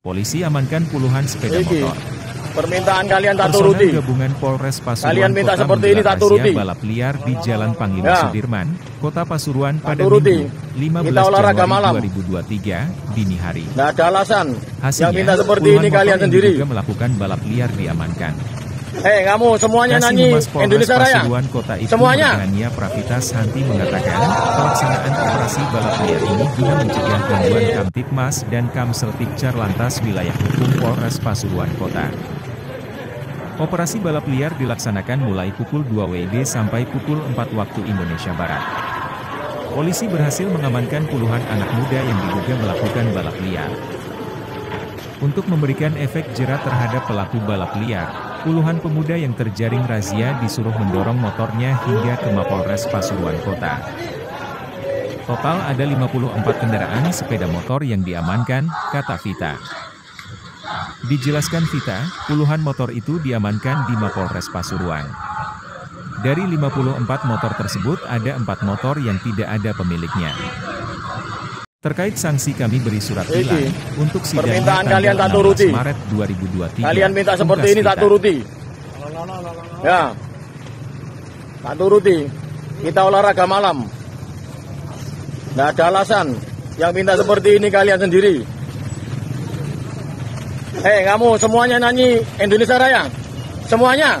Polisi amankan puluhan sepeda motor. Permintaan kalian tak turuti. Gabungan Polres Pasuruan kalian minta Kota seperti ini tak turuti. Balap liar di Jalan Panglima Sudirman, Kota Pasuruan pada Minggu 15 Januari 2023 dini hari. Nggak ada alasan. Hasilnya, yang minta seperti ini kalian sendiri. Juga melakukan balap liar diamankan. Hei kamu semuanya nyanyi Indonesia Raya. Kota itu semuanya. Prapitas Hanti mengatakan pelaksanaan operasi balap liar ini guna mencegah gangguan KAMTIBMAS dan KAMSELTIBCAR LANTAS wilayah hukum Polres Pasuruan Kota. Operasi balap liar dilaksanakan mulai pukul 2 WIB sampai pukul 4 waktu Indonesia Barat. Polisi berhasil mengamankan puluhan anak muda yang diduga melakukan balap liar. Untuk memberikan efek jera terhadap pelaku balap liar, puluhan pemuda yang terjaring razia disuruh mendorong motornya hingga ke Mapolres Pasuruan Kota. Total ada 54 kendaraan sepeda motor yang diamankan, kata Vita. Dijelaskan Vita, puluhan motor itu diamankan di Mapolres Pasuruan. Dari 54 motor tersebut ada 4 motor yang tidak ada pemiliknya. Terkait sanksi kami beri surat tilang untuk sidang tanggal 16 Maret 2023. Kalian minta seperti ini tak turuti. Ya, tak turuti. Kita olahraga malam. Nggak ada alasan. Yang minta seperti ini kalian sendiri. Hei kamu semuanya nyanyi Indonesia Raya. Semuanya.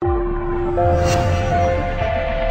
ya.